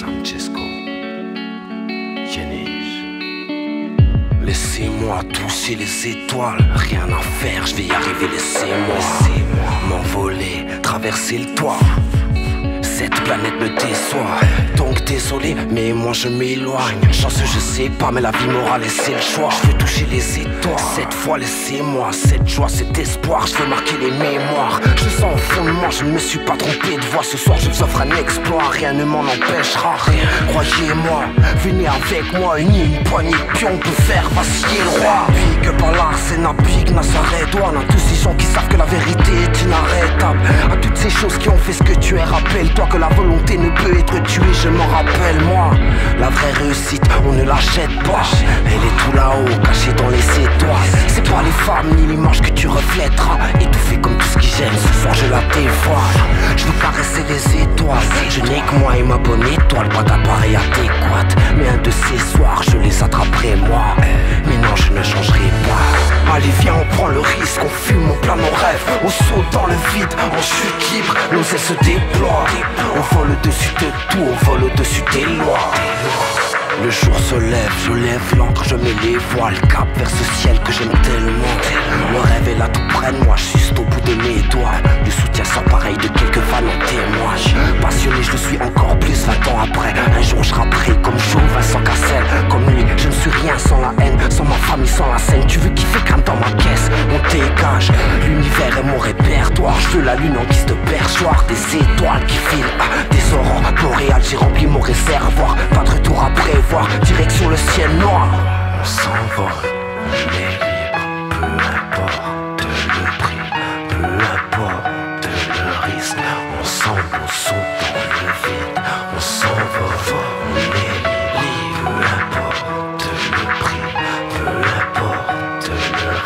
San Cesco, Yenich. Laissez-moi toucher les étoiles, rien à faire, je vais y arriver, laissez-moi m'envoler, traverser le toit. Cette planète me déçoit, donc désolé, mais moi je m'éloigne. Chanceux, je sais pas, mais la vie m'aura laissé le choix. Je veux toucher les étoiles, cette fois laissez-moi, cette joie, cet espoir, je veux marquer les mémoires. Je sens au fond de moi, je ne me suis pas trompé de voix. Ce soir je vous offre un exploit, rien ne m'en empêchera. Croyez-moi, venez avec moi, une poignée de pions peut faire vaciller le roi. Puis que par l'arsenal, puis que Nazareth, on a tous ces gens qui savent que la vérité est inarrêtable. À toutes ces choses qui ont fait ce que tu es, rappelle-toi que la volonté ne peut être tuée, je m'en rappelle moi. La vraie réussite, on ne l'achète pas, elle est tout là-haut, cachée dans les étoiles. C'est pas les femmes ni l'image que tu reflèteras, étouffée comme tout ce qui j'aime, ce soir je la dévoile. Je veux caresser les étoiles, je n'ai que moi et ma bonne étoile, pas d'appareil adéquat, mais un de ces soirs je les attraperai moi. Mais non, je ne changerai pas. Allez viens, on prend le risque, on fume, on plane nos rêves, on saute dans le vide, on chute libre, nos ailes se déploient. On vole au-dessus de tout, on vole au-dessus des lois. Le jour se lève, je lève l'ancre, je mets les voiles, cap vers ce ciel que j'aime tellement. Le rêve est là tout près de moi, juste au bout de mes doigts. Le soutien sans pareil de quelques fans en témoignent. Passionné, je le suis encore plus 20 ans après. Un jour je rapperai comme Jean-Vincent Cassel, comme lui, je ne suis rien sans la haine, sans ma famille, sans la scène. Tu veux kiffer, crame dans ma caisse, on dégage. L'univers est mon répertoire, je veux la lune en guise de perchoir, des étoiles qui filent, des aurores boréales. J'ai rempli mon réservoir, pas de retour à prévoir, direction le ciel noir. On s'envole, mais libre, peu importe le prix, peu importe le risque. On s'envole, on saute dans le vide, on s'envole, on est libre, peu importe le prix, peu importe le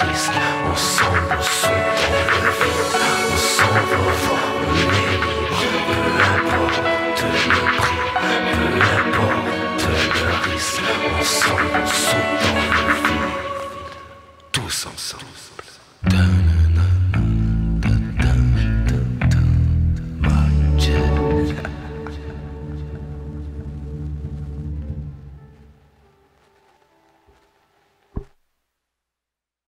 risque. On s'envole, on saute dans le vide, on s'envole, on est libre, peu importe le prix, peu importe. On s'en saute dans le vide, tous ensemble.